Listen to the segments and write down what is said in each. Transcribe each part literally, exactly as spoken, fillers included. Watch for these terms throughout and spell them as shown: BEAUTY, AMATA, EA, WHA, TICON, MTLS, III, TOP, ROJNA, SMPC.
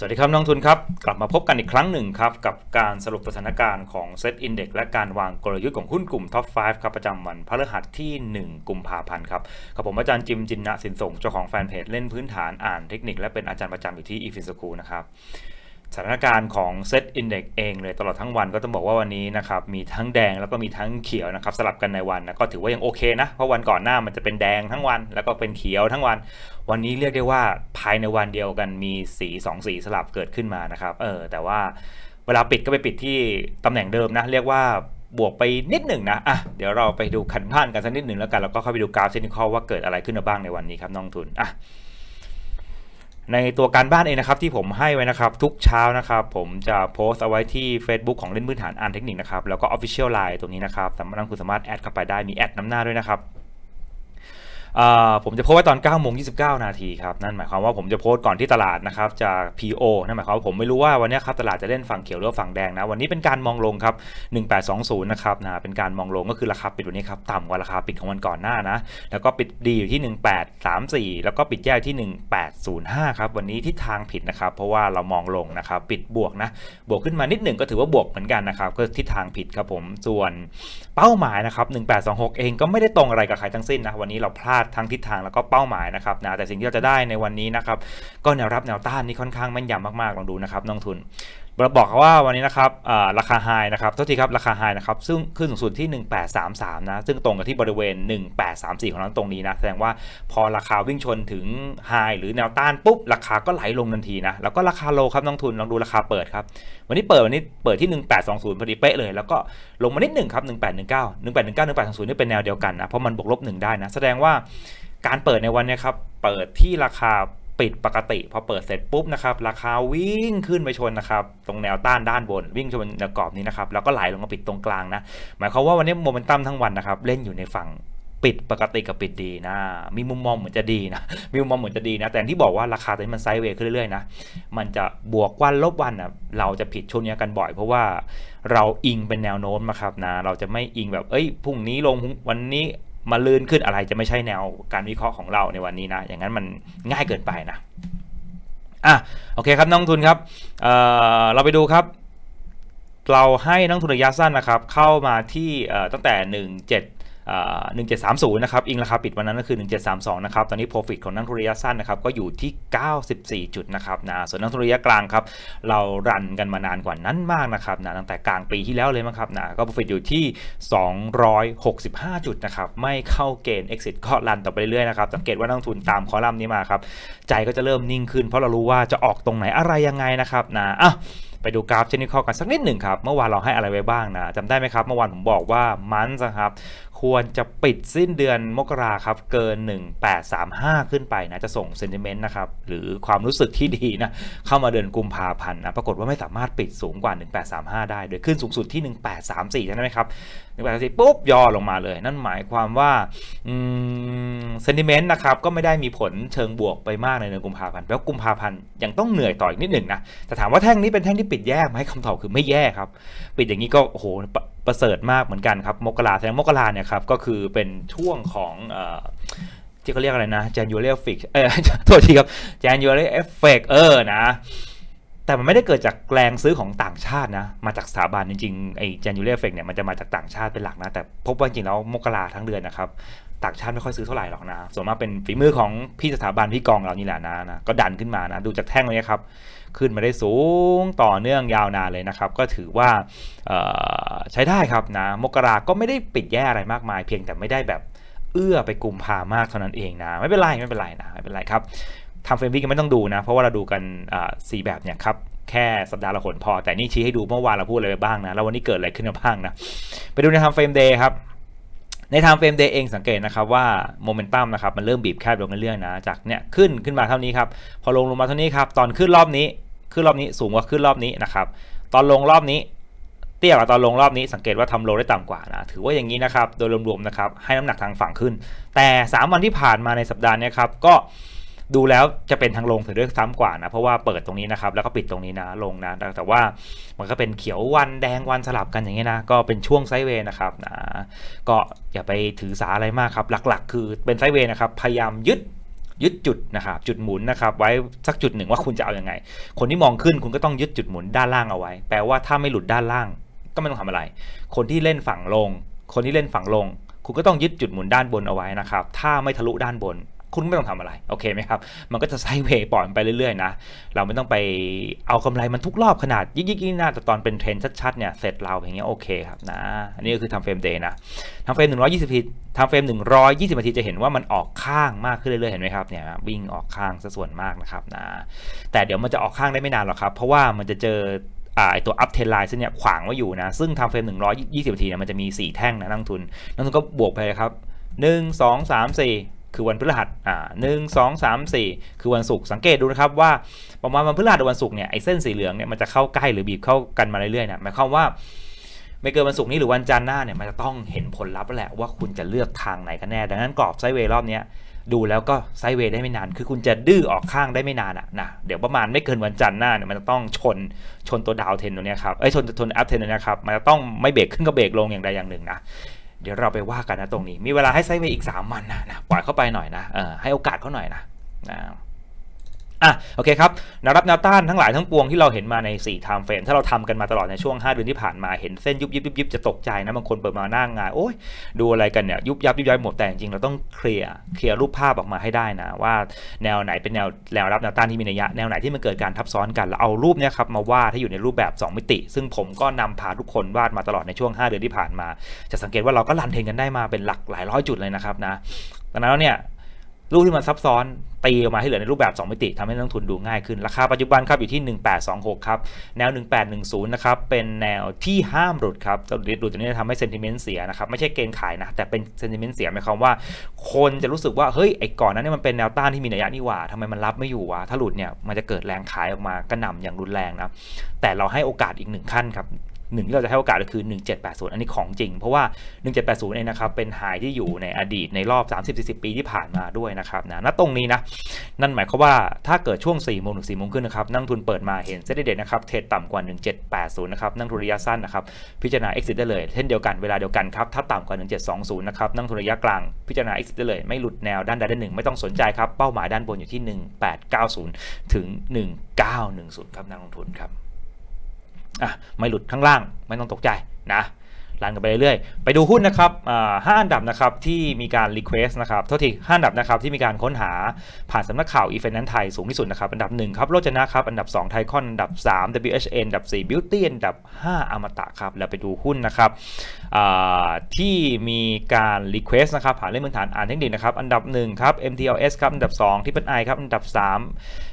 สวัสดีครับนักลงทุนครับกลับมาพบกันอีกครั้งหนึ่งครับกับการสรุปสถานการณ์ของเซตอินเด็กซ์และการวางกลยุทธ์ของหุ้นกลุ่มท็อปไฟว์ครับประจำวันพฤหัสที่หนึ่งกุมภาพันธ์ครับกับผมอาจารย์จิมจินนะสินส่งเจ้าของแฟนเพจเล่นพื้นฐานอ่านเทคนิคและเป็นอาจารย์ประจำอยู่ที่ อี เอ School นะครับสถานการณ์ของเซตอินเด็กซ์เองเลยตลอดทั้งวันก็ต้องบอกว่าวันนี้นะครับมีทั้งแดงแล้วก็มีทั้งเขียวนะครับสลับกันในวันนะก็ถือว่ายังโอเคนะเพราะวันก่อนหน้ามันจะเป็นแดงทั้งวันแล้วก็เป็นเขียวทั้งวันวันนี้เรียกได้ว่าภายในวันเดียวกันมีสีสองสีสลับเกิดขึ้นมานะครับเออแต่ว่าเวลาปิดก็ไปปิดที่ตำแหน่งเดิมนะเรียกว่าบวกไปนิดหนึ่งนะอ่ะเดี๋ยวเราไปดูขันผ่านกันสักนิดหนึ่งแล้วกันแล้วก็เข้าไปดูกราฟเทคนิคอลว่าเกิดอะไรขึ้นบ้างในวันนี้ครับน้องทุนอ่ะในตัวการบ้านเองนะครับที่ผมให้ไว้นะครับทุกเช้านะครับผมจะโพสต์เอาไว้ที่ Facebook ของเล่นพื้นฐานอ่านเทคนิคนะครับแล้วก็ Official Line ตรงนี้นะครับสามารถนักคุณสามารถแอดเข้าไปได้มีแอดน้ำหน้าด้วยนะครับผมจะโพสต์ไว้ตอน เก้าโมงยี่สิบเก้า นาทีครับนั่นหมายความว่าผมจะโพสต์ก่อนที่ตลาดนะครับจะ พี โอ นั่นหมายความว่าผมไม่รู้ว่าวันนี้ครับตลาดจะเล่นฝั่งเขียวหรือฝั่งแดงนะวันนี้เป็นการมองลงครับหนึ่งแปดสองศูนย์นะครับนะเป็นการมองลงก็คือราคาปิดวันนี้ครับต่ำกว่าราคาปิดของวันก่อนหน้านะแล้วก็ปิดดีอยู่ที่หนึ่งแปดสามสี่แล้วก็ปิดแย่ที่หนึ่งแปดศูนย์ห้าครับวันนี้ทิศทางผิดนะครับเพราะว่าเรามองลงนะครับปิดบวกนะบวกขึ้นมานิดหนึ่งก็ถือว่าบวกเหมือนกันนะครับก็ทิศทางผิดครับผมส่วนเป้าหมายนะครับหนึ่งแปดสองหกเองก็ไม่ได้ตรงอะไรกับใครทั้งสิ้นนะวันนี้เราพลาดทั้งทิศทางแล้วก็เป้าหมายนะครับนะแต่สิ่งที่เราจะได้ในวันนี้นะครับก็แนวรับแนวต้านนี่ค่อนข้างแม่นยำมากๆลองดูนะครับน้องทุนเราบอกว่าวันนี้นะครับราคาไฮนะครับโทษทีครับราคาไฮนะครับซึ่งขึ้นสูงสุดที่หนึ่งแปดสามสามนะซึ่งตรงกับที่บริเวณหนึ่งแปดสามสี่ของนั้นตรงนี้นะแสดงว่าพอราคาวิ่งชนถึงไฮหรือแนวต้านปุ๊บราคาก็ไหลลงทันทีนะแล้วก็ราคาโลครับน้องทุนลองดูราคาเปิดครับวันนี้เปิดวันนี้เปิดที่หนึ่งแปดสองศูนย์พอดีเป๊ะเลยแล้วก็ลงมานิดหนึ่งครับหนึ่งแปดหนึ่งเก้า หนึ่งแปดหนึ่งเก้า หนึ่งแปดสองศูนย์นี่เป็นแนวเดียวกันนะเพราะมันบวกลบหนึ่งได้นะแสดงว่าการเปิดในวันนี้ครับเปิดที่ราคาปิดปกติพอเปิดเสร็จปุ๊บนะครับราคาวิ่งขึ้นไปชนนะครับตรงแนวต้านด้านบนวิ่งชนแนวกรอบนี้นะครับแล้วก็ไหลลงมาปิดตรงกลางนะหมายความว่าวันนี้โมเมนตัมทั้งวันนะครับเล่นอยู่ในฝั่งปิดปกติกับปิดดีนะมีมุมมองเหมือนจะดีนะมีมุมมองเหมือนจะดีนะแต่ที่บอกว่าราคาตอนนี้มันไซด์เวย์ขึ้นเรื่อยๆนะมันจะบวกวันลบวันนะเราจะผิดช่วงนี้กันบ่อยเพราะว่าเราอิงเป็นแนวโน้มนะครับนะเราจะไม่อิงแบบเอ้ยพรุ่งนี้ลงวันนี้มาลื่นขึ้นอะไรจะไม่ใช่แนวการวิเคราะห์ของเราในวันนี้นะอย่างนั้นมันง่ายเกินไปนะอ่ะโอเคครับนักลงทุนครับ เ, เราไปดูครับเราให้นักลงทุนระยะสั้นนะครับเข้ามาที่ตั้งแต่หนึ่งเจ็ดสามศูนย์นะครับอิงราคาปิดวันนั้นก็คือหนึ่งเจ็ดสามสองนะครับตอนนี้ Profit ของนักทุนระยะสั้นนะครับก็อยู่ที่เก้าสิบสี่จุดนะครับนะส่วนนักทุนระยะกลางครับเรารันกันมานานกว่านั้นมากนะครับนะตั้งแต่กลางปีที่แล้วเลยมั้งครับนะก็ Profit อยู่ที่สองร้อยหกสิบห้าจุดนะครับไม่เข้าเกณฑ์ Exit ก็รันต่อไปเรื่อยๆนะครับสังเกตว่านักทุนตามคอลัมน์นี้มาครับใจก็จะเริ่มนิ่งขึ้นเพราะเรารู้ว่าจะออกตรงไหนอะไรยังไงนะครับนะอ่ะไปดูกราฟเทคนิคกันสักนิดหนึ่งครับเมื่อวานเราให้อะไรไว้บ้างนะจำได้ไหมครับเมื่อวานผมบอกว่ามันนะครับควรจะปิดสิ้นเดือนมกราครับเกินหนึ่งแปดสามห้าขึ้นไปนะจะส่งเซนติเมนต์นะครับหรือความรู้สึกที่ดีนะเข้ามาเดือนกุมภาพันธ์นะปรากฏว่าไม่สามารถปิดสูงกว่าหนึ่งแปดสามห้าได้โดยขึ้นสูงสุดที่หนึ่งแปดสามสี่ใช่ไหมครับหนึ่งแปดสามสี่ปุ๊บย่อลงมาเลยนั่นหมายความว่าเซนติเมนต์นะครับก็ไม่ได้มีผลเชิงบวกไปมากในเดือนกุมภาพันธ์แล้วกุมภาพันธ์ยังต้องเหนื่อยต่ออีกนิดหนึ่งนะแต่ถามว่าแท่งนี้เป็นแท่งที่ปิดแย่ไหมคำตอบคือไม่แย่ครับปิดอย่างนี้ก็โอ้โหประเสริฐมากเหมือนกันครับมกราแสดงมกราเนี่ยครับก็คือเป็นช่วงของเอ่อที่เขาเรียกอะไรนะ January effect เออโทษทีครับ January effect เออนะแต่มันไม่ได้เกิดจากแรงซื้อของต่างชาตินะมาจากสถาบันจริงๆไอ้ January effect เนี่ยมันจะมาจากต่างชาติเป็นหลักนะแต่พบว่าจริงแล้วมกราทั้งเดือนนะครับต่างชาติไม่ค่อยซื้อเท่าไหร่หรอกนะส่วนมากเป็นฝีมือของพี่สถาบันพี่กองเรานี่แหละนะนะก็ดันขึ้นมานะดูจากแท่งเลยครับขึ้นมาได้สูงต่อเนื่องยาวนานเลยนะครับก็ถือว่าใช้ได้ครับนะมกราก็ไม่ได้ปิดแย่อะไรมากมายเพียงแต่ไม่ได้แบบเอื้อไปกุมภามากเท่านั้นเองนะไม่เป็นไรไม่เป็นไรนะไม่เป็นไรครับทำเฟรมวิกไม่ต้องดูนะเพราะว่าเราดูกันสี่แบบเนี่ยครับแค่สัปดาห์ละหนพอแต่นี่ชี้ให้ดูเมื่อวานเราพูดอะไรไปบ้างนะแล้ววันนี้เกิดอะไรขึ้นบ้างนะไปดูในทำเฟรมเดย์ครับในไทม์เฟรมเดย์เองสังเกตนะครับว่าโมเมนตัมนะครับมันเริ่มบีบแคบลงเรื่อยๆนะจากเนี้ยขึ้นขึ้นมาเท่านี้ครับพอลงลงมาเท่านี้ครับตอนขึ้นรอบนี้ขึ้นรอบนี้สูงกว่าขึ้นรอบนี้นะครับตอนลงรอบนี้เตี้ยกว่าตอนลงรอบนี้สังเกตว่าทำโลได้ต่ำกว่านะถือว่าอย่างนี้นะครับโดยรวมๆนะครับให้น้ำหนักทางฝั่งขึ้นแต่สามวันที่ผ่านมาในสัปดาห์นี้ครับก็ดูแล้วจะเป็นทางลงถึงด้วยซ้ำกว่านะเพราะว่าเปิดตรงนี้นะครับแล้วก็ปิดตรงนี้นะลงนะแต่ว่ามันก็เป็นเขียววันแดงวันสลับกันอย่างนี้นะก็เป็นช่วงไซด์เวย์นะครับนะก็อย่าไปถือสาอะไรมากครับหลักๆคือเป็นไซด์เวย์นะครับพยายามยึด ยึดจุดนะครับจุดหมุนนะครับไว้สักจุดหนึ่งว่าคุณจะเอาอย่างไงคนที่มองขึ้นคุณก็ต้องยึดจุดหมุนด้านล่างเอาไว้แปลว่าถ้าไม่หลุดด้านล่างก็ไม่ต้องทำอะไรคนที่เล่นฝั่งลงคนที่เล่นฝั่งลงคุณก็ต้องยึดจุดหมุนด้านบนเอาไว้นะครับถ้าไม่ทะลุด้านบนคุณไม่ต้องทำอะไรโอเคไหมครับมันก็จะไซด์เวย์ปล่อยไปเรื่อยๆนะเราไม่ต้องไปเอากำไรมันทุกรอบขนาดยิ่งๆหน้าแต่ตอนเป็นเทรนด์ชัดๆเนี่ยเสร็จเราอย่างเงี้ยโอเคครับนะอันนี้ก็คือทำเฟรมเดย์นะทำเฟรมหนึ่งร้อยยี่สิบทีทำเฟรมหนึ่งร้อยยี่สิบนาทีจะเห็นว่ามันออกข้างมากขึ้นเรื่อยๆเห็นไหมครับเนี่ยวิ่งออกข้างซะส่วนมากนะครับนะแต่เดี๋ยวมันจะออกข้างได้ไม่นานหรอกครับเพราะว่ามันจะเจอไอตัว up trend line ซึ่งเนี่ยขวางไว้อยู่นะซึ่งทำเฟรมหนึ่งร้อยยี่สิบนาทีเนี่ยมันจะมีสี่แท่งนะนักทุนนักทุนก็บวกไปเลยครับหนึ่ง สอง สาม สี่คือวันพฤหัสอ่าหนึ่งสองสามสี่คือวันศุกร์สังเกตดูนะครับว่าประมาณวันพฤหัสหรือวันศุกร์เนี่ยไอเส้นสีเหลืองเนี่ยมันจะเข้าใกล้หรือบีบเข้ากันมาเรื่อยๆเนี่ยหมายความว่าไม่เกินวันศุกร์นี้หรือวันจันทร์หน้าเนี่ยมันจะต้องเห็นผลลัพธ์แหละว่าคุณจะเลือกทางไหนกันแน่ดังนั้นกรอบไซด์เวย์รอบเนี้ยดูแล้วก็ไซด์เวย์ได้ไม่นานคือคุณจะดื้อออกข้างได้ไม่นานอ่ะนะเดี๋ยวประมาณไม่เกินวันจันทร์หน้าเนี่ยมันจะต้องชนชนตัวดาวเทนตัวเนี้ยครับไอชนชนอัพเทนตัวเนี้ยครับมันจะต้องไม่เบรกขึ้นก็เบรกลงอย่างใดอย่างหนึ่งนะเดี๋ยวเราไปว่ากันนะตรงนี้มีเวลาให้ไซด์เวย์อีกสามวันนะนะปล่อยเข้าไปหน่อยนะเออให้โอกาสเขาหน่อยนะนะอ่ะโอเคครับแนวรับแนวต้านทั้งหลายทั้งปวงที่เราเห็นมาในสี่ time frame ถ้าเราทำกันมาตลอดในช่วงห้าเดือนที่ผ่านมาเห็นเส้นยุบยิบยิบยิบจะตกใจนะบางคนเปิดมาหน้างานโอ้ยดูอะไรกันเนี่ยยุบยับยุบย้อยหมดแต่จริงเราต้องเคลียร์เคลียร์รูปภาพออกมาให้ได้นะว่าแนวไหนเป็นแนวแนวรับแนวต้านที่มีนัยยะแนวไหนที่มันเกิดการทับซ้อนกันแล้วเอารูปเนี้ยครับมาวาดให้อยู่ในรูปแบบสองมิติซึ่งผมก็นำพาทุกคนวาดมาตลอดในช่วงห้าเดือนที่ผ่านมาจะสังเกตว่าเราก็รันเทรนกันได้มาเป็นหลักหลายร้อยจุดเลยนะครับนะดังนั้นเนี่ยรูปที่มันซับซ้อนตีออกมาให้เหลือในรูปแบบสองมิติทำให้นักลงทุนดูง่ายขึ้นราคาปัจจุบันครับอยู่ที่หนึ่งแปดสองหกครับแนวหนึ่งแปดหนึ่งศูนย์นะครับเป็นแนวที่ห้ามหลุดครับหลุดตัวนี้จะทำให้เซนติเมนต์เสียนะครับไม่ใช่เกณฑ์ขายนะแต่เป็นเซนติเมนต์เสียหมายความว่าคนจะรู้สึกว่าเฮ้ยไอ้ก่อนนั้นเนี่ยมันเป็นแนวต้านที่มีนัยยะนี่หว่าทำไมมันรับไม่อยู่วะถ้าหลุดเนี่ยมันจะเกิดแรงขายออกมากระหน่ำอย่างรุนแรงนะแต่เราให้โอกาสอีกหนึ่งขั้นครับหนึ่งที่เราจะให้โอกาสก็คือหนึ่งเจ็ดแปดศูนย์อันนี้ของจริงเพราะว่าหนึ่งเจ็ดแปดศูนย์เองนะครับเป็นไฮที่อยู่ในอดีตในรอบสามสิบถึงสี่สิบปีที่ผ่านมาด้วยนะครับนะณตรงนี้นะนั่นหมายความว่าถ้าเกิดช่วงสี่โมงถึงสี่โมงครึ่งนะครับนักทุนเปิดมาเห็นเซ็ตเด็ดนะครับเทรดต่ำกว่าหนึ่งเจ็ดแปดศูนย์นะครับนักทุนระยะสั้นนะครับพิจารณา exit ได้เลยเช่นเดียวกันเวลาเดียวกันครับถ้าต่ำกว่าหนึ่งเจ็ดสองศูนย์นะครับนักทุนระยะกลางพิจารณา exit ได้เลยไม่หลุดแนวด้านใดด้านหนึ่งไม่ต้องสนใจครับเป้าหมายด้านบนอยู่ที่หนึ่งแปดเก้าศูนย์ถึงหนึ่งเก้าหนึ่งศูนย์ครับนักลงทุนครับอ่ะไม่หลุดข้างล่างไม่ต้องตกใจนะรันกันไปเรื่อยๆไปดูหุ้นนะครับห้าอันดับนะครับที่มีการรีเควสต์นะครับเท่าที่ห้าอันดับนะครับที่มีการค้นหาผ่านสำนักข่าวอีเฟนนั้นไทยสูงที่สุดนะครับอันดับหนึ่งครับโรจนะครับอันดับสองไทคอนอันดับสาม ดับเบิลยู เอช เอ อันดับสี่ Beauty อันดับห้าอมตะครับแล้วไปดูหุ้นนะครับที่มีการรีเควสต์นะครับผ่านเลขพื้นฐานอ่านเทคนิคนะครับอันดับหนึ่งครับ เอ็ม ที แอล เอส ครับอันดับสอง ทริปเปิลไอ ครับอันดับสาม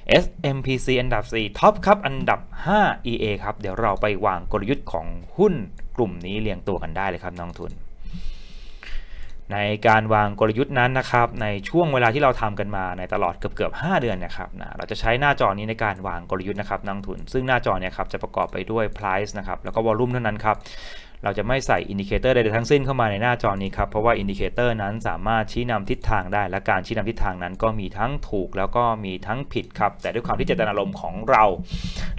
เอส เอ็ม พี ซี อันดับสี่ Top ครับอันดับห้า อี เอ ครับเดี๋ยวเราไปวางกลยุทธ์ของหุ้นกลุ่มนี้เรียงตัวกันได้เลยครับนักทุนในการวางกลยุทธ์นั้นนะครับในช่วงเวลาที่เราทำกันมาในตลอดเกือบเกือบห้าเดือนนะครับนะเราจะใช้หน้าจอนี้ในการวางกลยุทธ์นะครับนักทุนซึ่งหน้าจอเนี่ยครับจะประกอบไปด้วย price นะครับแล้วก็ volume เท่านั้นครับเราจะไม่ใส่อินดิเคเตอร์ใดๆทั้งสิ้นเข้ามาในหน้าจอนี้ครับเพราะว่าอินดิเคเตอร์นั้นสามารถชี้นำทิศทางได้และการชี้นำทิศทางนั้นก็มีทั้งถูกแล้วก็มีทั้งผิดครับแต่ด้วยความที่เจตนารมณ์ของเร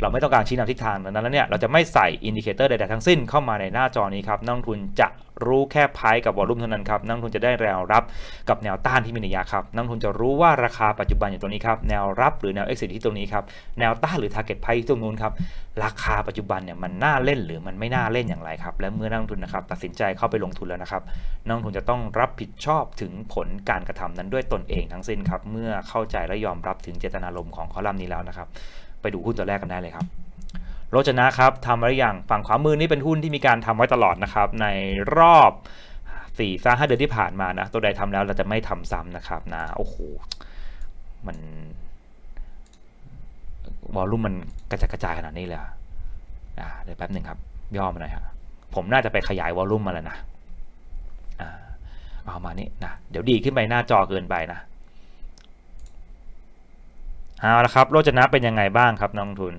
าเราไม่ต้องการชี้นำทิศทางดังนั้นแล้วเนี่ยเราจะไม่ใส่อินดิเคเตอร์ใดๆทั้งสิ้นเข้ามาในหน้าจอนี้ครับนักลงทุนจะรู้แค่ไพ่กับวอลลุ่มเท่านั้นครับนักลงทุนจะได้แนวรับกับแนวต้านที่มีนัยยะครับนักลงทุนจะรู้ว่าราคาปัจจุบันอยู่ตรงนี้ครับแนวรับหรือแนว exit ที่ตรงนี้ครับแนวต้านหรือ target price ที่ตรงนู้นครับราคาปัจจุบันเนี่ยมันน่าเล่นหรือมันไม่น่าเล่นอย่างไรครับและเมื่อนักลงทุนนะครับตัดสินใจเข้าไปลงทุนแล้วนะครับนักลงทุนจะต้องรับผิดชอบถึงผลการกระทำนั้นด้วยตนเองทั้งสิ้นครับเมื่อเข้าใจและยอมรับถึงเจตนารมณ์ของคอลัมน์นี้แล้วนะครับไปดูหุ้นตัวแรกกันได้เลยครับโรจนะครับทำอะไรอย่างฝั่งขวามือนี่เป็นหุ้นที่มีการทำไว้ตลอดนะครับในรอบสี่สามห้าเดือนที่ผ่านมานะตัวใดทำแล้วเราจะไม่ทำซ้ำนะครับนะโอ้โหมันวอลลุ่มมันกระจัดกระจายขนาดนี้เลยอ่าเดี๋ยวแป๊บหนึ่งครับย่อมาหน่อยครับผมน่าจะไปขยายวอลลุ่มมาแล้วนะอ่าเอามานี่นะเดี๋ยวดีขึ้นไปหน้าจอเกินไปนะเอาละครับโรจนะเป็นยังไงบ้างครับนักลงทุน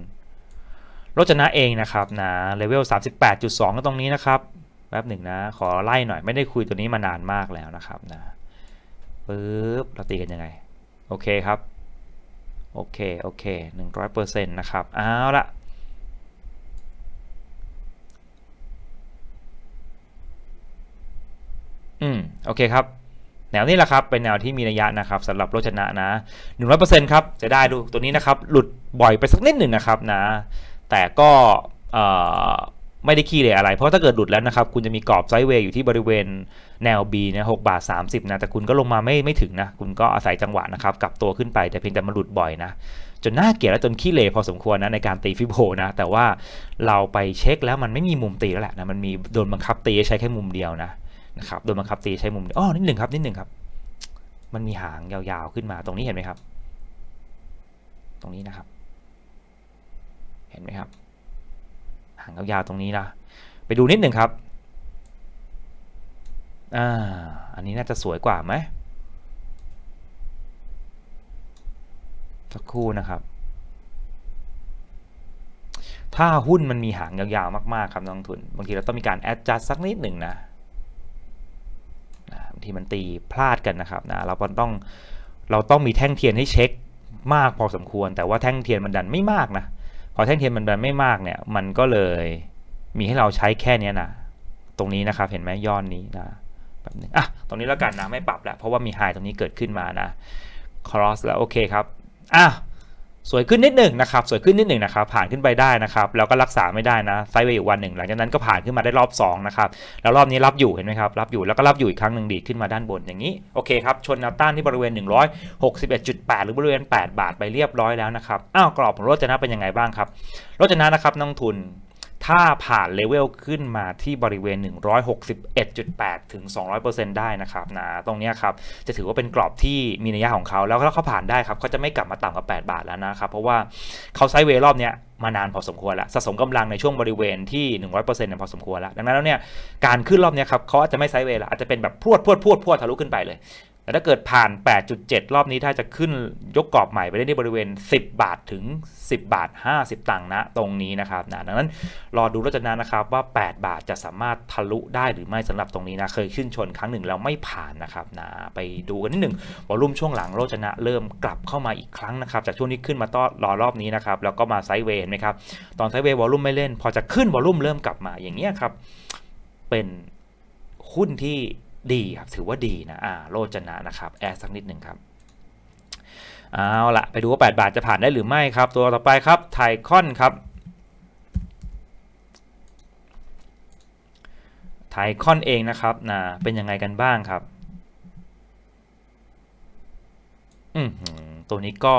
โรจนะเองนะครับนะเลเวล สามสิบแปดจุดสอง ก็ตรงนี้นะครับแป๊บหนึ่งนะขอไล่หน่อยไม่ได้คุยตัวนี้มานานมากแล้วนะครับนะปึ๊บเราตีกันยังไงโอเคครับโอเคโอเค หนึ่งร้อยเปอร์เซ็นต์ นะครับเอาละอืมโอเคครับ แนวนี้แหละครับเป็นแนวที่มีระยะนะครับสำหรับโรจนะนะ หนึ่งร้อยเปอร์เซ็นต์ ครับจะได้ดูตัวนี้นะครับหลุดบ่อยไปสักนิดหนึ่งนะครับนะแต่ก็ไม่ได้ขี้เลยอะไรเพราะถ้าเกิดหลุดแล้วนะครับคุณจะมีกรอบไซด์เวย์อยู่ที่บริเวณแนว B นะหกบาทสามสิบนะแต่คุณก็ลงมาไม่ไม่ถึงนะคุณก็อาศัยจังหวะนะครับกลับตัวขึ้นไปแต่เพียงแต่มันหลุดบ่อยนะจนน่าเกลียดและจนขี้เลยพอสมควรนะในการตีฟิโบนะแต่ว่าเราไปเช็คแล้วมันไม่มีมุมตีแล้วแหละนะมันมีโดนบังคับตีใช้แค่มุมเดียวนะนะครับโดนบังคับตีใช้มุมอ๋อนิดหนึ่งครับนิดหนึ่งครับมันมีหางยาวๆขึ้นมาตรงนี้เห็นไหมครับตรงนี้นะครับเห็นไหมครับหางยาวๆตรงนี้นะไปดูนิดหนึ่งครับอ่าอันนี้น่าจะสวยกว่าไหมสักครู่นะครับถ้าหุ้นมันมีหางยาวๆมากๆครับนักลงทุนบางทีเราต้องมีการแอดจัสสักนิดหนึ่งนะบางทีมันตีพลาดกันนะครับนะเราต้องเราต้องมีแท่งเทียนให้เช็คมากพอสมควรแต่ว่าแท่งเทียนมันดันไม่มากนะพอแท่งเทียนมันดันไม่มากเนี่ยมันก็เลยมีให้เราใช้แค่นี้นะตรงนี้นะครับเห็นไหมย้อนนี้นะแบบนึงอ่ะตรงนี้แล้วกันนะไม่ปรับแล้วเพราะว่ามีไฮตรงนี้เกิดขึ้นมานะ cross แล้วโอเคครับอ่ะสวยขึ้นนิดหนึ่งนะครับสวยขึ้นนิดหนึ่งนะครับผ่านขึ้นไปได้นะครับแล้วก็รักษาไม่ได้นะไซด์เวย์อยู่วันหนึ่งหลังจากนั้นก็ผ่านขึ้นมาได้รอบสองนะครับแล้วรอบนี้รับอยู่เห็นไหมครับรับอยู่แล้วก็รับอยู่อีกครั้งหนึ่งดีขึ้นมาด้านบนอย่างนี้โอเคครับชนแนวต้านที่บริเวณ หนึ่งร้อยหกสิบเอ็ดจุดแปด หรือบริเวณแปดบาทไปเรียบร้อยแล้วนะครับอ้าวกรอบของโรจนะเป็นยังไงบ้างครับโรจนะนะครับนักลงทุนถ้าผ่านเลเวลขึ้นมาที่บริเวณ หนึ่งร้อยหกสิบเอ็ดจุดแปด ถึง สองร้อยเปอร์เซ็นต์ ได้นะครับนะตรงนี้ครับจะถือว่าเป็นกรอบที่มีนัยยะของเขาแล้วถ้าเขาผ่านได้ครับเขาจะไม่กลับมาต่ำกว่าแปดบาทแล้วนะครับเพราะว่าเขาไซด์เวย์รอบนี้มานานพอสมควรแล้วสะสมกำลังในช่วงบริเวณที่ หนึ่งร้อยเปอร์เซ็นต์ เนี่ยพอสมควรแล้วดังนั้นแล้วเนี่ยการขึ้นรอบนี้ครับเขาอาจจะไม่ไซด์เวย์ละอาจจะเป็นแบบพรวดพรวดพรวดพรวดทะลุขึ้นไปเลยแต่ถ้าเกิดผ่าน แปดจุดเจ็ด รอบนี้ถ้าจะขึ้นยกกรอบใหม่ไปได้ที่บริเวณสิบบาทถึงสิบบาทห้าสิบตังค์นะตรงนี้นะครับนะดังนั้นรอดูโรจนะนะครับว่าแปดบาทจะสามารถทะลุได้หรือไม่สำหรับตรงนี้นะเคยขึ้นชนครั้งหนึ่งแล้วไม่ผ่านนะครับนะไปดูกันนิดหนึ่งวอลุ่มช่วงหลังโรจนะเริ่มกลับเข้ามาอีกครั้งนะครับจากช่วงนี้ขึ้นมาต้อนรอรอบนี้นะครับแล้วก็มาไซด์เวย์เห็นไหมครับตอนไซด์เวย์วอลุ่มไม่เล่นพอจะขึ้นวอลุ่มเริ่มกลับมาอย่างนี้ครับเป็นหุ้นที่ดีครับถือว่าดีนะอ่าโรจนะนะครับแอดสักนิดหนึ่งครับเอาละไปดูว่าแปดบาทจะผ่านได้หรือไม่ครับตัวต่อไปครับไทคอนครับไทคอนเองนะครับนะเป็นยังไงกันบ้างครับอืมตัวนี้ก็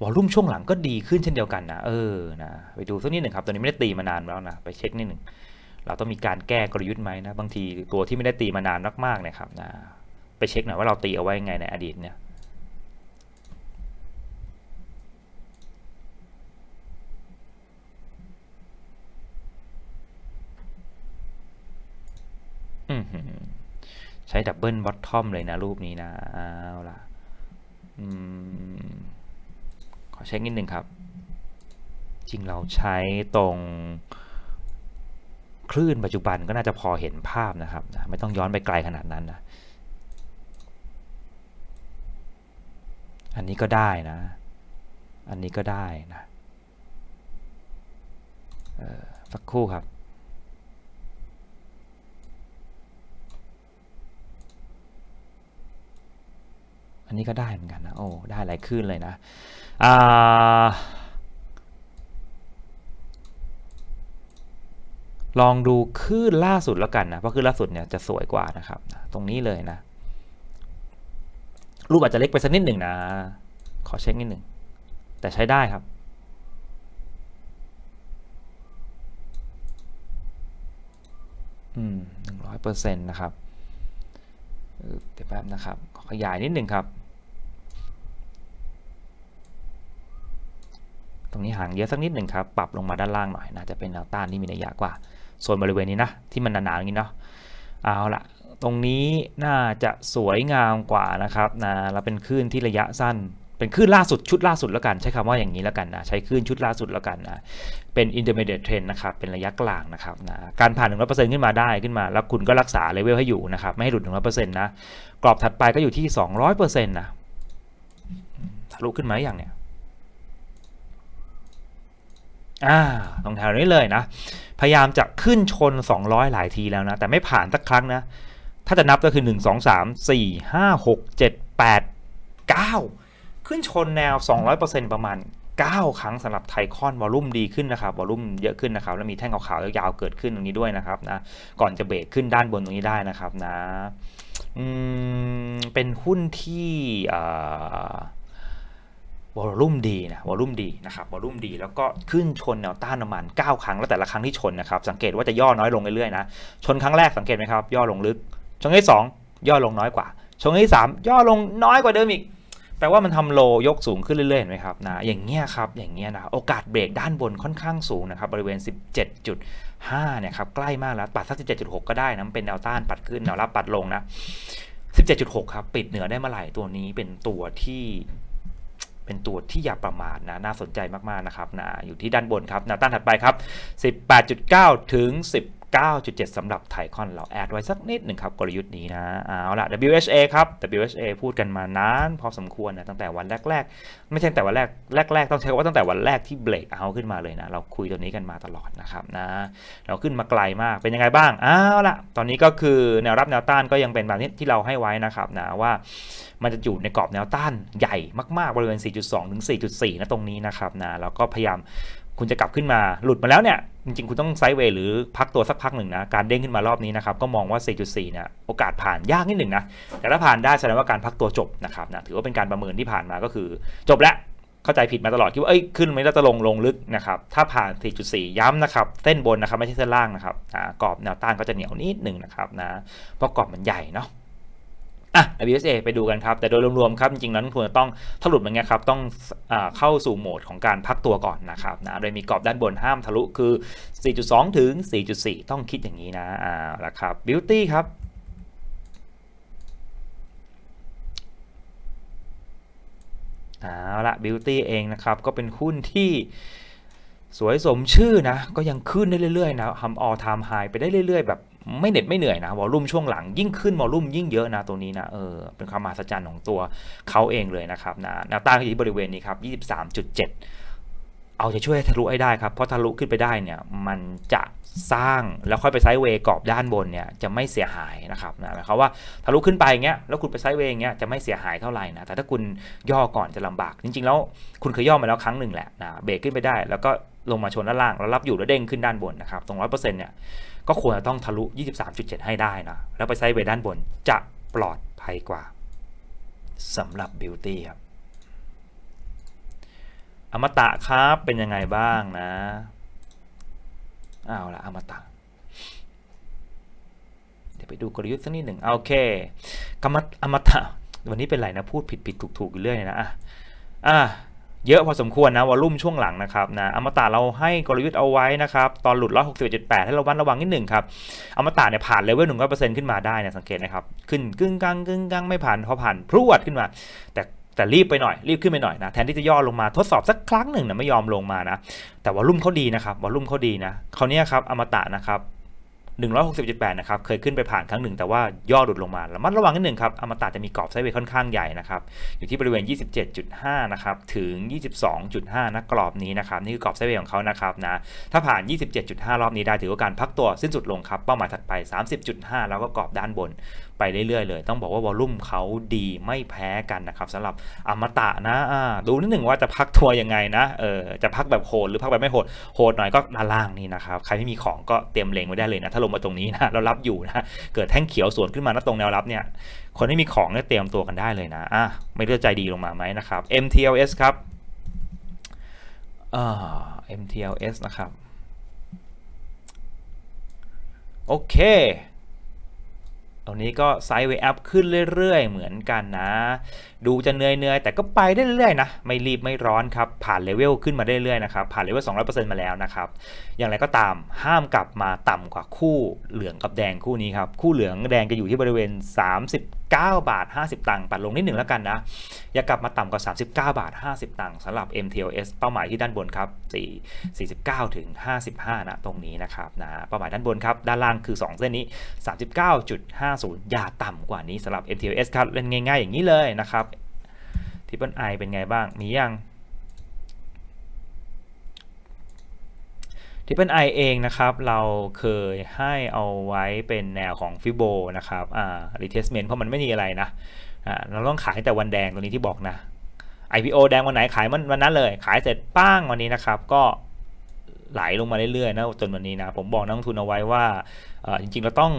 วอลุ่มช่วงหลังก็ดีขึ้นเช่นเดียวกันนะเออนะไปดูสักนิดหนึ่งครับตัวนี้ไม่ได้ตีมานานแล้วนะไปเช็คนิดหนึ่งเราต้องมีการแก้กลยุทธ์ไหมนะบางทีตัวที่ไม่ได้ตีมานานมากๆนะครับนะไปเช็คหน่อยว่าเราตีเอาไว้ยังไงในอดีตเนี่ยใช้ดับเบิลบอททอมเลยนะรูปนี้นะเอาล่ะขอเช็คนิดหนึ่งครับจริงเราใช้ตรงคลื่นปัจจุบันก็น่าจะพอเห็นภาพนะครับนะไม่ต้องย้อนไปไกลขนาดนั้นนะอันนี้ก็ได้นะอันนี้ก็ได้นะเอ่อสักครู่ครับอันนี้ก็ได้เหมือนกันนะโอ้ได้หลายคลื่นเลยนะอ่าลองดูคลื่นล่าสุดแล้วกันนะเพราะคลื่นล่าสุดเนี่ยจะสวยกว่านะครับตรงนี้เลยนะรูปอาจจะเล็กไปสักนิดหนึ่งนะขอเช็คนิดหนึ่งแต่ใช้ได้ครับอืมหนึ่งร้อยเปอร์เซ็นต์นะครับเดี๋ยวแป๊บนะครับขอขยายนิดหนึ่งครับตรงนี้ห่างเยอะสักนิดหนึ่งครับปรับลงมาด้านล่างหน่อยนะจะเป็นแนวต้านที่มีนัยยะกว่าส่วนบริเวณนี้นะที่มันหนาๆอย่างนี้เนาะเอาละตรงนี้น่าจะสวยงามกว่านะครับนะแล้วเป็นคลื่นที่ระยะสั้นเป็นคลื่นล่าสุดชุดล่าสุดแล้วกันใช้คำว่าอย่างนี้แล้วกันนะใช้คลื่นชุดล่าสุดแล้วกันนะเป็น intermediate trend นะครับเป็นระยะกลางนะครับนะการผ่าน หนึ่งร้อยเปอร์เซ็นต์ ขึ้นมาได้ขึ้นมาแล้วคุณก็รักษาเลเวลให้อยู่นะครับไม่ให้หลุด หนึ่งร้อยเปอร์เซ็นต์ นะกรอบถัดไปก็อยู่ที่ สองร้อยเปอร์เซ็นต์ นะทะลุขึ้นมาอย่างเนี่ยอ่าตรงแถวนี้เลยนะพยายามจะขึ้นชนสองร้อยหลายทีแล้วนะแต่ไม่ผ่านสักครั้งนะ ถ้าจะนับก็คือหนึ่ง สอง สาม สี่ ห้า หก เจ็ด แปด เก้าขึ้นชนแนว สองร้อยเปอร์เซ็นต์ ประมาณเก้าครั้งสำหรับไทคอนวอลลุ่มดีขึ้นนะครับวอลลุ่มเยอะขึ้นนะครับแล้วมีแท่งขาวๆยาวๆเกิดขึ้นตรงนี้ด้วยนะครับนะก่อนจะเบรกขึ้นด้านบนตรงนี้ได้นะครับนะเป็นหุ้นที่วอลลุ่มดีนะวอลลุ่มดีนะครับวอลลุ่มดีแล้วก็ขึ้นชนแนวต้านประมาณเก้าครั้งแล้วแต่ละครั้งที่ชนนะครับสังเกตว่าจะย่อน้อยลงเรื่อยๆนะชนครั้งแรกสังเกตไหมครับย่อลงลึกชนที่สองย่อลงน้อยกว่าชนที่สามย่อลงน้อยกว่าเดิมอีกแปลว่ามันทำโลยกสูงขึ้นเรื่อยๆเห็นไหมครับนะอย่างเงี้ยครับอย่างเงี้ยนะโอกาสเบรกด้านบนค่อนข้างสูงนะครับบริเวณ สิบเจ็ดจุดห้า เนี่ยครับใกล้มากแล้วปัดสัก สิบเจ็ดจุดหก ก็ได้นะเป็นแนวต้านปัดขึ้นแนวรับปัดลงนะ สิบเจ็ดจุดหก ครับปิดเหนือได้เมื่อไหร่ตัวนี้เป็นตัวที่เป็นตัวที่อย่าประมาทนะน่าสนใจมากๆนะครับนะอยู่ที่ด้านบนครับแนวต้านถัดไปครับ สิบแปดจุดเก้า ถึง สิบเก้าจุดเจ็ด สำหรับไทคอนเราแอดไว้สักนิดหนึ่งครับกลยุทธ์นี้นะเอาล่ะ ดับเบิลยู เอช เอ ครับ ดับเบิลยู เอช เอ พูดกันมานานพอสมควรนะตั้งแต่วันแรกๆไม่ใช่แต่วันแรกแรกๆต้องใช้คำว่าตั้งแต่วันแรกที่เบรกเอาขึ้นมาเลยนะเราคุยตัวนี้กันมาตลอดนะครับนะเราขึ้นมาไกลมากเป็นยังไงบ้างเอาล่ะตอนนี้ก็คือแนวรับแนวต้านก็ยังเป็นแบบนี้ที่เราให้ไว้นะครับนะว่ามันจะอยู่ในกรอบแนวต้านใหญ่มากๆบริเวณ สี่จุดสอง ถึง สี่จุดสี่ นะตรงนี้นะครับนะแล้วก็พยายามคุณจะกลับขึ้นมาหลุดมาแล้วเนี่ยจริงๆคุณต้องไซด์เวย์หรือพักตัวสักพักหนึ่งนะการเด้งขึ้นมารอบนี้นะครับก็มองว่า สี่จุดสี่ เนี่ยโอกาสผ่านยากนิดหนึ่งนะแต่ถ้าผ่านได้แสดงว่าการพักตัวจบนะครับนะถือว่าเป็นการประเมินที่ผ่านมาก็คือจบแล้วเข้าใจผิดมาตลอดคิดว่าเอ้ยขึ้นไม่ได้จะลงลงลึกนะครับถ้าผ่าน สี่จุดสี่ ย้ำนะครับเส้นบนนะครับไม่ใช่เส้นล่างนะครับกรอบแนวต้านก็จะเหนียวนิดหนึ่งนะครับนะเพราะกรอบมันใหญ่เนาะอ่ะ ดับเบิลยู เอช เอ ไปดูกันครับแต่โดยรวมๆครับจริงๆแล้วนักลงทุนต้องถ้าหลุดอย่างเงี้ยครับต้องอ่าเข้าสู่โหมดของการพักตัวก่อนนะครับนะโดยมีกรอบด้านบนห้ามทะลุคือ สี่จุดสอง ถึง สี่จุดสี่ ต้องคิดอย่างนี้นะอ่าแล้วครับ Beauty ครับเอาละ Beauty เองนะครับก็เป็นหุ้นที่สวยสมชื่อนะก็ยังขึ้นได้เรื่อยๆนะทำ all time high ไปได้เรื่อยๆแบบไม่เหน็ดไม่เหนื่อยนะวอลลุ่มช่วงหลังยิ่งขึ้นวอลลุ่มยิ่งเยอะนะตัวนี้นะเออเป็นความมหัศจรรย์ของตัวเขาเองเลยนะครับนะแนวต้านอยู่ที่บริเวณนี้ครับ ยี่สิบสามจุดเจ็ด เอาจะช่วยทะลุให้ได้ครับเพราะทะลุขึ้นไปได้เนี่ยมันจะสร้างแล้วค่อยไปไซด์เวย์กรอบด้านบนเนี่ยจะไม่เสียหายนะครับนะหมายความว่าทะลุขึ้นไปอย่างเงี้ยแล้วคุณไปไซด์เวย์อย่างเงี้ยจะไม่เสียหายเท่าไหร่นะแต่ถ้าคุณย่อก่อนจะลำบากจริงๆแล้วคุณเคยย่อมาแล้วครั้งหนึ่งแหละนะเบรกขึ้นไปได้แล้วก็ลงมาชนด้านล่างแล้วรับอยู่แล้วเด้งขึ้นด้านบนนะครับตรง ร้อยเปอร์เซ็นต์ เนี่ยก็ควรจะต้องทะลุ ยี่สิบสามจุดเจ็ด ให้ได้นะแล้วไปไซด์เวย์ด้านบนจะปลอดภัยกว่าสำหรับ Beauty ครับอมตะครับเป็นยังไงบ้างนะเอาละอมตะเดี๋ยวไปดูกลยุทธ์สักนิดหนึ่งโอเคกำมัดอมตะวันนี้เป็นไรนะพูดผิดผิดถูกถูกอยู่เรื่อยนะอ่ะอ่ะเยอะพอสมควรนะวอลลุ่มช่วงหลังนะครับนะอมตะเราให้กลยุทธ์เอาไว้นะครับตอนหลุด หนึ่งร้อยหกสิบเอ็ดจุดแปด ให้ระวังระวังนิดหนึ่งครับอมตะเนี่ยผ่านเลเวล หนึ่งร้อยเปอร์เซ็นต์ ขึ้นมาได้นะสังเกตนะครับขึ้นกึ่งกลางกึ่งกลางไม่ผ่านพอผ่านพรวดขึ้นมาแต่แต่รีบไปหน่อยรีบขึ้นไปหน่อยนะแทนที่จะย่อลงมาทดสอบสักครั้งหนึ่งนะไม่ยอมลงมานะแต่วอลลุ่มเขาดีนะครับวอลลุ่มเขาดีนะคราวนี้ครับอมตะนะครับ หนึ่งร้อยหกสิบเอ็ดจุดแปด นะครับเคยขึ้นไปผ่านครั้งหนึ่งแต่ว่าย่อหลุดลงมาระมัดระวังนิดหนึ่งครับอมตะจะมีกรอบไซด์เวย์ค่อนข้างใหญ่นะครับอยู่ที่บริเวณ ยี่สิบเจ็ดจุดห้า นะครับถึง ยี่สิบสองจุดห้า นะกรอบนี้นะครับนี่คือกรอบไซด์เวย์ของเขานะครับนะถ้าผ่าน ยี่สิบเจ็ดจุดห้า รอบนี้ได้ถือว่าการพักตัวสิ้นสุดลงครับเป้าหมายถัดไป สามสิบจุดห้า แล้วก็กรอบด้านบนไปเรื่อยๆเลยต้องบอกว่าวอลลุ่มเขาดีไม่แพ้กันนะครับสำหรับอมตะนะดูนิดหนึ่งว่าจะพักทัวร์ยังไงนะเออจะพักแบบโหดหรือพักแบบไม่โหดโหดหน่อยก็ด้านล่างนี่นะครับใครไม่มีของก็เตรียมเลงไว้ได้เลยนะถ้าลงมาตรงนี้นะเรารับอยู่นะเกิดแท่งเขียวสวนขึ้นมานะตรงแนวรับเนี่ยคนที่มีของเนี่ยเตรียมตัวกันได้เลยนะอ่ะไม่เลือกใจดีลงมาไหมนะครับ เอ็ม ที แอล เอส ครับอ่า เอ็ม ที แอล เอส นะครับโอเคตรงนี้ก็ไซด์เวย์อัพขึ้นเรื่อยๆเหมือนกันนะดูจะเหนื่อยๆแต่ก็ไปได้เรื่อยๆนะไม่รีบไม่ร้อนครับผ่านเลเวลขึ้นมาได้เรื่อยๆนะครับผ่านเลเวล สองร้อยเปอร์เซ็นต์ มาแล้วนะครับอย่างไรก็ตามห้ามกลับมาต่ำกว่าคู่เหลืองกับแดงคู่นี้ครับคู่เหลืองแดงจะอยู่ที่บริเวณ สามสิบเก้าบาทห้าสิบตังค์ปัดลงนิดหนึ่งแล้วกันนะอย่ากลับมาต่ำกว่า สามสิบเก้าบาทห้าสิบตังค์สำหรับ เอ็ม ที แอล เอส เป้าหมายที่ด้านบนครับสี่สิบเก้าถึงห้าสิบห้านะตรงนี้นะครับนะเป้าหมายด้านบนครับด้านล่างคือสองเส้นนี้ สามสิบเก้าจุดห้าศูนย์ อย่าต่ำกว่านี้สำหรับ เอ็ม ที แอล เอส ครับเล่นง่ายๆอย่างนี้เลยนะครับทิปเปิลไอเป็นไงบ้างมียัง ที่เป็น ไอ เองนะครับเราเคยให้เอาไว้เป็นแนวของฟิโบนะครับอ่า retracement เพราะมันไม่มีอะไรนะอ่าเราต้องขายแต่วันแดงตัวนี้ที่บอกนะ ไอ พี โอ แดงวันไหนขายวันนั้นเลยขายเสร็จป้างวันนี้นะครับก็ไหลลงมาเรื่อยๆนะจนวันนี้นะผมบอกนักลงทุนเอาไว้ว่าจริงๆเราต้อง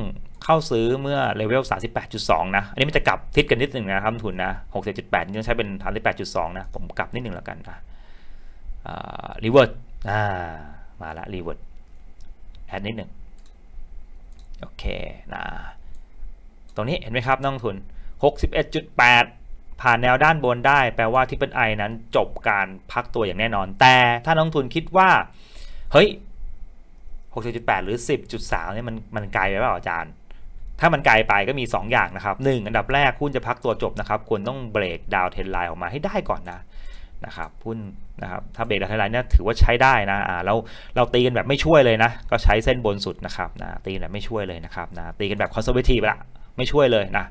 เข้าซื้อเมื่อเลเวล สามสิบแปดจุดสอง นะอันนี้มันจะกลับทิศกันนิดหนึ่งนะครับทุนนะ หกสิบเจ็ดจุดแปด นี่ต้องใช้เป็น สามสิบแปดจุดสอง นะผมกลับนิดหนึ่งแล้วกันนะรีเวิร์ดมาละรีเวิร์ดแอดนิดหนึ่งโอเคนะตรงนี้เห็นไหมครับนักลงทุน หกสิบเอ็ดจุดแปดผ่านแนวด้านบนได้แปลว่าที่เป็น ไอ นั้นจบการพักตัวอย่างแน่นอนแต่ถ้านักลงทุนคิดว่าเฮ้ย หกสิบจุดแปด หรือ สิบจุดสาม เนี่ยมันมันไกลไปเปล่าอาจารย์ถ้ามันไกลไปก็มีสองอย่างนะครับหนึ่งอันดับแรกหุ้นจะพักตัวจบนะครับควรต้องเบรกดาวเทรนไลน์ออกมาให้ได้ก่อนนะนะครับหุ้นนะครับถ้าเบรกดาวเทรนไลน์เนี่ยถือว่าใช้ได้นะอ่าเราเราตีกันแบบไม่ช่วยเลยนะก็ใช้เส้นบนสุดนะครับนะตีแบบไม่ช่วยเลยนะครับนะตีกันแบบคอนเซอร์เวทีฟละไม่ช่วยเลยนะ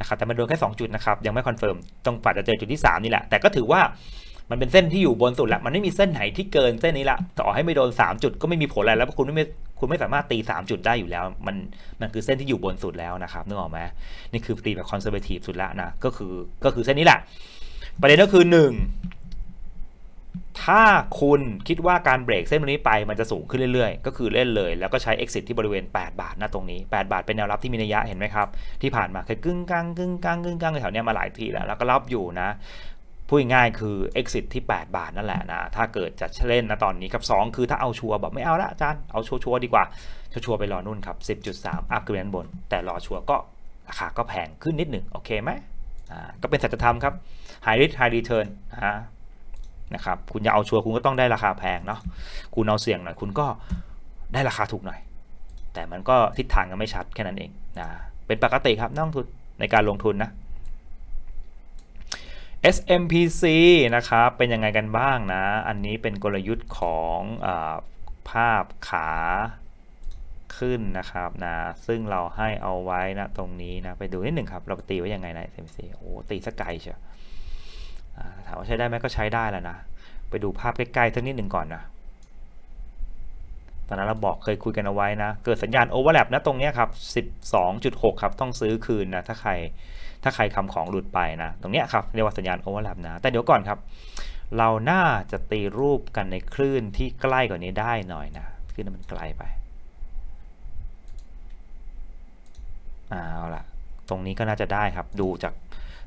นะครับแต่มันโดนแค่สองจุดนะครับยังไม่คอนเฟิร์มต้องปัดจะเจอจุดที่สามนี่แหละแต่ก็ถือว่ามันเป็นเส้นที่อยู่บนสุดละมันไม่มีเส้นไหนที่เกินเส้นนี้ละต่อให้ไม่โดนสามจุดก็ไม่มีผลอะไรแล้วเพราะคุณไม่คุณไม่สามารถตีสามจุดได้อยู่แล้วมันมันคือเส้นที่อยู่บนสุดแล้วนะครับนึกออกไหมนี่คือตีแบบคอนเซอร์เวทีฟสุดละนะก็คือก็คือเส้นนี้แหละประเด็นก็คือหนึ่งถ้าคุณคิดว่าการเบรกเส้นนี้ไปมันจะสูงขึ้นเรื่อยๆก็คือเล่นเลยแล้วก็ใช้ exit ที่บริเวณแปดบาทนะตรงนี้แปดบาทเป็นแนวรับที่มีนัยยะเห็นไหมครับที่ผ่านมาเคยกึ่งกลางกึ่งกลางกึ่งกลางแถวเนี้ยมาหลายทีแล้วแล้วก็รับอยู่นะพูดง่ายคือ exit ที่แปดบาทนั่นแหละนะถ้าเกิดจะเล่นนะตอนนี้ครับสองคือถ้าเอาชัวร์แบบไม่เอาละอาจารย์เอาชัวร์ๆดีกว่าชัวร์ๆไปรอนู่นครับ สิบจุดสาม อัพขึ้นด้านบนแต่รอชัวร์ก็ราคาก็แพงขึ้นนิดหนึ่งโอเคไหมอ่าก็เป็นสัจธรรมครับ high risk high return ฮะนะครับคุณจะเอาชัวร์คุณก็ต้องได้ราคาแพงเนาะคุณเอาเสี่ยงหน่อยคุณก็ได้ราคาถูกหน่อยแต่มันก็ทิศทางก็ไม่ชัดแค่นั้นเองนะเป็นปกติครับนักลงทุนในการลงทุนนะเอส เอ็ม พี ซี นะครับเป็นยังไงกันบ้างนะอันนี้เป็นกลยุทธ์ของอภาพขาขึ้นนะครับนะซึ่งเราให้เอาไว้นะตรงนี้นะไปดูนิดหนึ่งครับเราตีไว้ยังไงนะ เอส เอ็ม พี ซี โอ้ตีสักไกลเชียวถามว่าใช้ได้ไหมก็ใช้ได้แล้วนะไปดูภาพใกล้ๆสักนิดหนึ่งก่อนนะตอนนั้นเราบอกเคยคุยกันเอาไว้นะเกิดสัญญาณโอเวอร์แลปนะตรงนี้ครับ สิบสองจุดหก ครับต้องซื้อคืนนะถ้าใครถ้าใครคำของหลุดไปนะตรงนี้ครับเรียกว่าสัญญาณโอเวอร์แลปนะแต่เดี๋ยวก่อนครับเราน่าจะตีรูปกันในคลื่นที่ใกล้กว่านี้ได้หน่อยนะคลื่นมันไกลไปเอาล่ะตรงนี้ก็น่าจะได้ครับดูจาก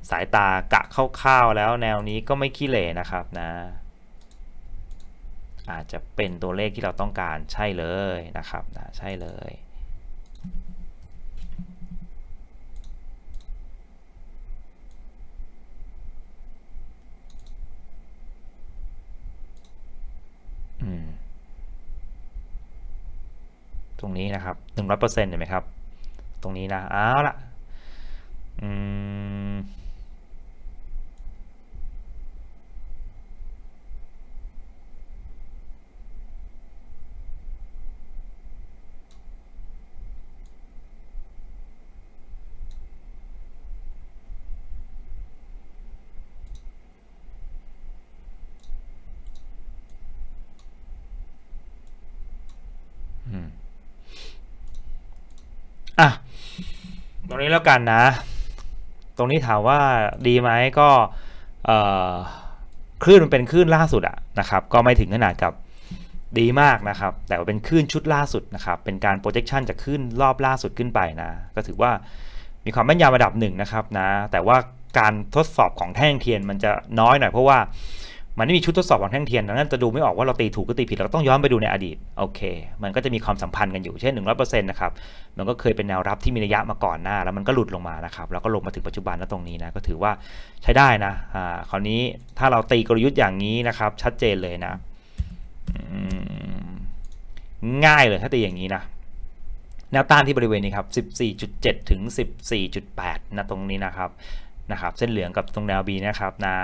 สายตากะคร่าวๆแล้วแนวนี้ก็ไม่ขี้เหร่นะครับนะอาจจะเป็นตัวเลขที่เราต้องการใช่เลยนะครับนะใช่เลยอืมตรงนี้นะครับ หนึ่งร้อยเปอร์เซ็นต์ เห็นไหมครับตรงนี้นะเอาล่ะอืมอ่ะตรงนี้แล้วกันนะตรงนี้ถามว่าดีไหมก็คลื่นมันเป็นคลื่นล่าสุดอะนะครับก็ไม่ถึงขนาดกับดีมากนะครับแต่ว่าเป็นคลื่นชุดล่าสุดนะครับเป็นการ projection จากคลื่นรอบล่าสุดขึ้นไปนะก็ถือว่ามีความแม่นยำระดับหนึ่งนะครับนะแต่ว่าการทดสอบของแท่งเทียนมันจะน้อยหน่อยเพราะว่ามันไม่มีชุดทดสอบของแท่งเทียนดังนั้นจะดูไม่ออกว่าเราตีถูกก็ตีผิดเราต้องย้อนไปดูในอดีตโอเคมันก็จะมีความสัมพันธ์กันอยู่เช่น หนึ่งร้อยเปอร์เซ็นต์ นะครับมันก็เคยเป็นแนวรับที่มีระยะมาก่อนหน้าแล้วมันก็หลุดลงมานะครับแล้วก็ลงมาถึงปัจจุบันแล้วตรงนี้นะก็ถือว่าใช้ได้นะอ่าคราวนี้ถ้าเราตีกลยุทธ์อย่างนี้นะครับชัดเจนเลยนะง่ายเลยถ้าตีอย่างนี้นะแนวต้านที่บริเวณนี้ครับ สิบสี่จุดเจ็ด ถึง สิบสี่จุดแปด นะตรงนี้นะครับนะครับเส้นเหลืองกับตรงแนว B นะครับนะ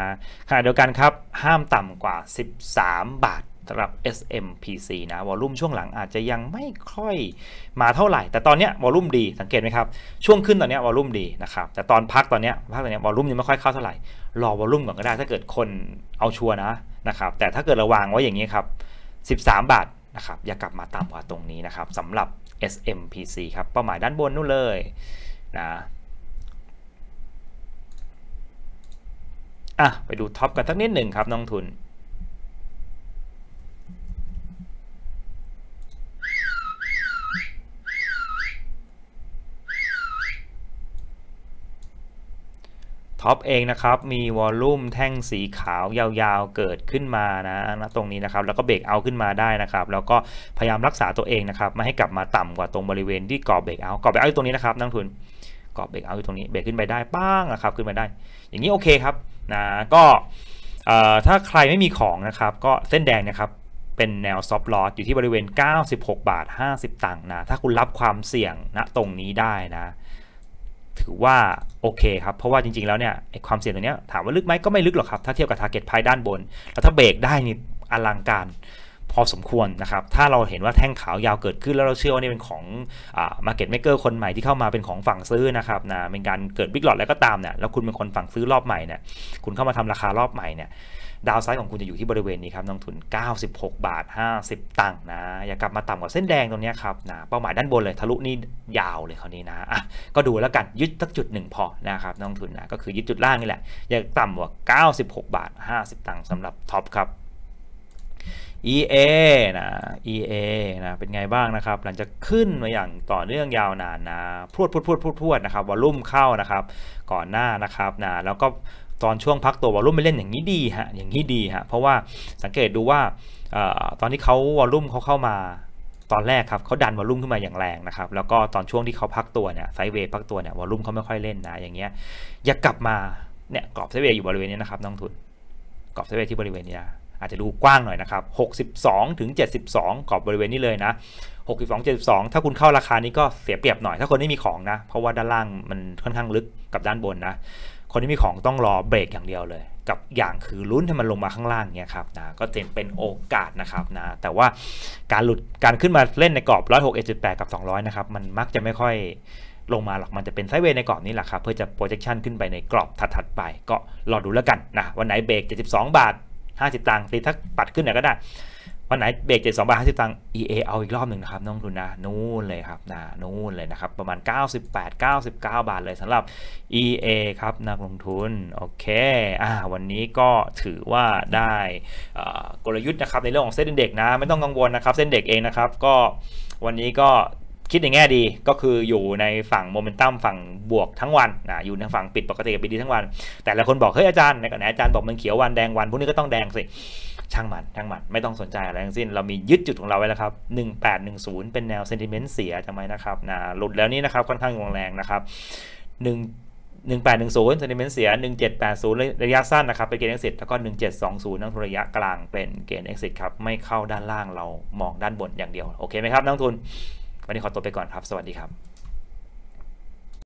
ขณะเดียวกันครับห้ามต่ำกว่าสิบสามบาทสำหรับ เอส เอ็ม พี ซี นะวอลลุ่มช่วงหลังอาจจะยังไม่ค่อยมาเท่าไหร่แต่ตอนเนี้ยวอลลุ่มดีสังเกตไหมครับช่วงขึ้นตอนเนี้ยวอลลุ่มดีนะครับแต่ตอนพักตอนเนี้ยพักตอนเนี้ยวอลลุ่มยังไม่ค่อยเข้าเท่าไหร่รอวอลลุ่มก่อนก็ได้ถ้าเกิดคนเอาชัวร์นะนะครับแต่ถ้าเกิดระวังไว้อย่างนี้ครับสิบสามบาท นะครับอย่ากลับมาต่ำกว่าตรงนี้นะครับสำหรับ เอส เอ็ม พี ซี ครับเป้าหมายด้านบนนู่นเลยนะอ่ะไปดูท็อปกันสักนิดหนึ่งครับน้องทุนท็อปเองนะครับมีวอลลุ่มแท่งสีขาวยาวๆเกิดขึ้นมานะนะตรงนี้นะครับแล้วก็เบรกเอาขึ้นมาได้นะครับแล้วก็พยายามรักษาตัวเองนะครับไม่ให้กลับมาต่ำกว่าตรงบริเวณที่กรอบเบรกเอากรอบเบรกเอาอยู่ตรงนี้นะครับนักทุนกรอบเบรกเอาอยู่ตรงนี้เบรกขึ้นไปได้ป้างนะครับขึ้นมาได้อย่างนี้โอเคครับนะก็ถ้าใครไม่มีของนะครับก็เส้นแดงนะครับเป็นแนวซอฟต์ลอสอยู่ที่บริเวณเก้าสิบหกบาทห้าสิบตังค์นะถ้าคุณรับความเสี่ยงนะตรงนี้ได้นะถือว่าโอเคครับเพราะว่าจริงๆแล้วเนี่ยความเสี่ยงตรงนี้ถามว่าลึกไหมก็ไม่ลึกหรอกครับถ้าเทียบกับ target price ด้านบนแล้วถ้าเบรกได้นี่อลังการพอสมควรนะครับถ้าเราเห็นว่าแท่งขาวยาวเกิดขึ้นแล้วเราเชื่อว่านี่เป็นของ market maker คนใหม่ที่เข้ามาเป็นของฝั่งซื้อนะครับนะเป็นการเกิดบิ๊กหลอดแล้วก็ตามเนี่ยแล้วคุณเป็นคนฝั่งซื้อรอบใหม่เนี่ยคุณเข้ามาทำราคารอบใหม่เนี่ยดาวไซด์ของคุณจะอยู่ที่บริเวณนี้ครับนักทุนเก้าสิบหกบาทห้าสิบตังค์นะอย่ากลับมาต่ำกว่าเส้นแดงตรงนี้ครับนะเป้าหมายด้านบนเลยทะลุนี่ยาวเลยคราวนี้นะอ่ะก็ดูแล้วกันยึดสักจุดหนึ่งพอนะครับนักทุนนะก็คือยึดจุดล่างนี่แหละอย่าต่ำกว่าเก้าสิบหกบาทห้าสิบตังค์สำหรับท็อปครับ อี เอ นะ อี เอ นะเป็นไงบ้างนะครับหลังจากขึ้นมาอย่างต่อเนื่องยาวนานนะพรวดพรวดพรวดพรวดพรวดนะครับวอลลุ่มเข้านะครับก่อนหน้านะครับนะแล้วก็ตอนช่วงพักตัววอลลุ่มไปเล่นอย่างนี้ดีฮะอย่างนี้ดีฮะเพราะว่าสังเกตดูว่าตอนที่เขาวอลลุ่มเขาเข้ามาตอนแรกครับเขาดันวอลลุ่มขึ้นมาอย่างแรงนะครับแล้วก็ตอนช่วงที่เขาพักตัวเนี่ยไซด์เวย์พักตัวเนี่ยวอลลุ่มเขาไม่ค่อยเล่นนะอย่างเงี้ยอย่ากลับมาเนี่ยกรอบไซด์เวย์อยู่บริเวณนี้นะครับน้องทุนกรอบไซด์เวย์ที่บริเวณนี้อาจจะดูกว้างหน่อยนะครับหกสิบสองถึงเจ็ดสิบสองกรอบบริเวณนี้เลยนะหกสิบสอง เจ็ดสิบสองถ้าคุณเข้าราคานี้ก็เสียเปรียบหน่อยถ้าคนไม่มีของนะเพราะว่าด้านล่างมันค่อนข้างลึกกับด้านบนนะคนที่มีของต้องรอเบรกอย่างเดียวเลยกับอย่างคือลุ้นให้มันลงมาข้างล่างเงี้ยครับนะก็เป็นโอกาสนะครับนะแต่ว่าการหลุดการขึ้นมาเล่นในกรอบ หนึ่งร้อยหกสิบเอ็ดจุดแปด กับ สองร้อยนะครับมันมักจะไม่ค่อยลงมาหรอกมันจะเป็นไซด์เวย์ในกรอบนี้แหละครับเพื่อจะ projection ขึ้นไปในกรอบถัดๆไปก็รอดูแล้วกันนะวันไหนเบรกเจ็ดสิบสองบาทห้าสิบตังค์ตีทักปัดขึ้นเนี่ยก็ได้วันไหนเบรกเจ็ดสิบสองบาทห้าสิบตังค์ อี เอ เอาอีกรอบหนึ่งนะครับน้องทุนนะนู่นเลยครับนะนู่นเลยนะครับประมาณเก้าสิบแปด เก้าสิบเก้าบาทเลยสำหรับ อี เอ ครับนักลงทุนโอเคอ่าวันนี้ก็ถือว่าได้กลยุทธ์นะครับในเรื่องของเซ็นเด็กนะไม่ต้องกังวลนะครับเซ็นเด็กเองนะครับก็วันนี้ก็คิดในแง่ดีก็คืออยู่ในฝั่งโมเมนตัมฝั่งบวกทั้งวันนะอยู่ในฝั่งปิดปกติกับปิดดีทั้งวันแต่หลายคนบอกเฮ้ยอาจารย์ในกระแสอาจารย์บอกมันเขียววันแดงวันพวกนี้ก็ต้องแดงสิช่างมันช่างมันไม่ต้องสนใจอะไรทั้งสิ้นเรามียึดจุดของเราไว้แล้วครับหนึ่งแปดหนึ่งศูนย์เป็นแนวเซนติเมนต์เสียจำไว้นะครับนะหลุดแล้วนี้นะครับค่อนข้างแรงนะครับหนึ่งแปดหนึ่งศูนย์เซนติเมนต์เสียหนึ่งเจ็ดแปดศูนย์ระยะสั้นนะครับเป็นเกณฑ์ exit แล้วก็หนึ่งเจ็ดสองศูนย์นั่งระยะกลางเป็นเกณฑ์ exit ครับไม่เข้าด้านล่างเรามองด้านบนอย่างเดียวโอเคไหมครับนักลงทุนวันนี้ขอตัวไปก่อนครับสวัสดีครับ